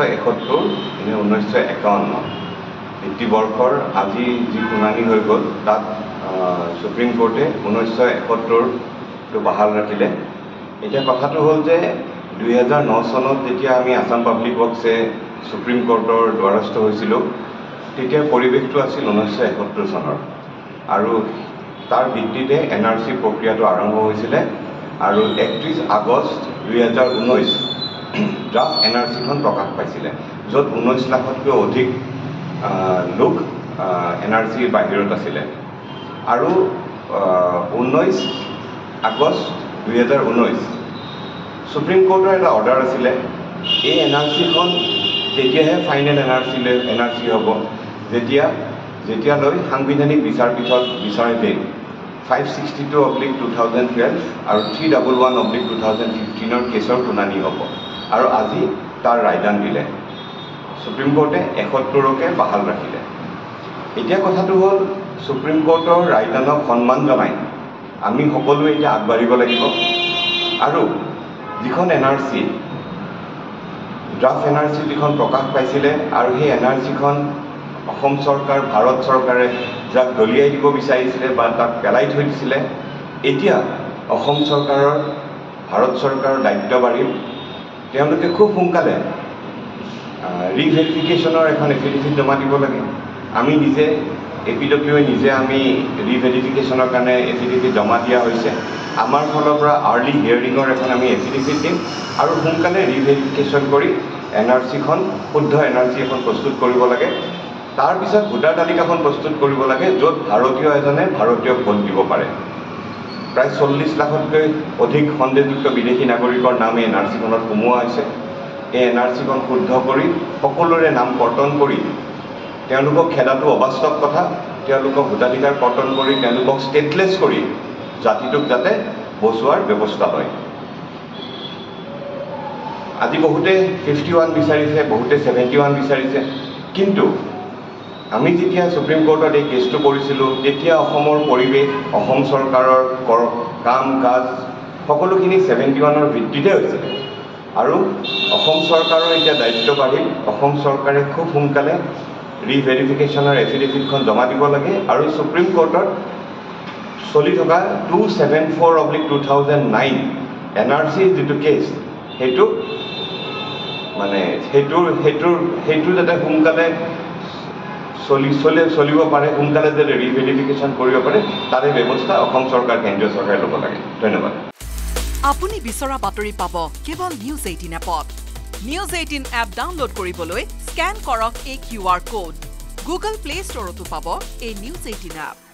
1971 Draft NRC from Prokat Paisile. Jot 19 lakh अधिक लोग NRC बाहिरत आसिले आरो 19 আগষ্ট 2019 सुप्रीम कोर्टर এটা অর্ডার আছিলে এই NRC খন তেতিয়াহে ফাইনাল NRC হব যেতিয়া লৈ সাংবিধানিক বিচার বিভাগ বিচাৰতে 562/2012 আৰু 311/2015 ৰ কেছৰ শুনানি হ'ব আৰু আজি তাৰ ৰায়দান দিলে সুপ্ৰিম কোৰ্টে 71 ৰকে বহাল ৰাখিলে এতিয়া কথাটো হ'ল সুপ্ৰিম কোৰ্টৰ ৰায়দানক সন্মান জনাই আমি সকলোৱে এটা আগবাঢ়িব লাগিব আৰু যিখন NRC ড্ৰাফট NRC যিখন প্ৰকাশ পাইছিলে আৰু সেই NRC খন অসম সৰকাৰ ভাৰত সৰকাৰে যা গলিয়াই দিব বিচাৰিছিলে বা তাক পেলাই থৈ দিছিলে এতিয়া অসম সৰকাৰৰ ভাৰত সৰকাৰৰ দায়িত্ব বাঢ়ি তেওঁলোকে খুব হুংকালে ৰিভেৰিফিকেচনৰ এখন এফিডেভিট জমা দিব লাগে আমি নিজে এপিডব্লিউ নিজে আমি ৰিভেৰিফিকেচনৰ কাৰণে এফিডেভিট জমা দিয়া হৈছে আমাৰ ফালৰ পৰা আৰ্লি হিয়াৰিঙৰ এখন আমি এফিডেভিট দিম আৰু হুংকালে ৰিভেৰিফিকেচন কৰি NRC খন শুদ্ধ NRC এখন প্ৰস্তুত কৰিব লাগে तार बिषय भोटार तालिकाखन प्रस्तुत करिब लागे जोत भारतीय एजने भारतीय भोट दिबो पारे प्राय 40 लाखतकै अधिक সন্দেহযুক্ত বিদেশী নাগৰিকৰ নামে NRCখনত সোমোৱা আছে এই NRCখন শুদ্ধ কৰি সকলোৰে নাম কৰ্তন কৰি তেওঁলোকক খেদাটো অবাস্তৱ কথা তেওঁলোকক ভোটাধিকাৰ কৰ্তন কৰি তেওঁলোকক স্টেটলেছ কৰি জাতিটোক যাতে বসুৱাৰ ব্যৱস্থা হয় আজি বহুতে 51 বিচাৰিছে বহুতে 71 বিচাৰিছে কিন্তু আমি যেতিয়া সুপ্ৰিম কোৰ্টত এই কেসটো কৰিছিল তেতিয়া অসমৰ পৰিৱেশ অসম সৰকাৰৰ কাম কাজ সকলোখিনি 71 ৰ ভিত্তিতে হৈছিল আৰু অসম সৰকাৰৰ এটা দায়িত্ব বাঢ়িল অসম সৰকাৰে খুব হুংকালে ৰিভেৰিফিকেচনৰ এফিডেভিটখন জমা দিব লাগে আৰু সুপ্রিম কোর্টত চলি থকা 274/2009 NRC যেটো কেস হেতু মানে হেতু যেটা হুংকালে চলিব পাৰে সোনকালে যে ৰিভেৰিফিকেচন কৰিব পাৰে তাৰে ব্যৱস্থা অসম সৰকাৰ কেন্দ্ৰীয় চৰকাৰে ল'ব লাগে ধন্যবাদ আপুনি বিচৰা বাতৰি পাব কেৱল নিউজ 18 এপত নিউজ 18 এপ ডাউনলোড কৰিবলৈ স্ক্যান কৰক এই কিউআৰ কোড গুগল প্লে ষ্টৰতো পাব এই নিউজ 18 এপ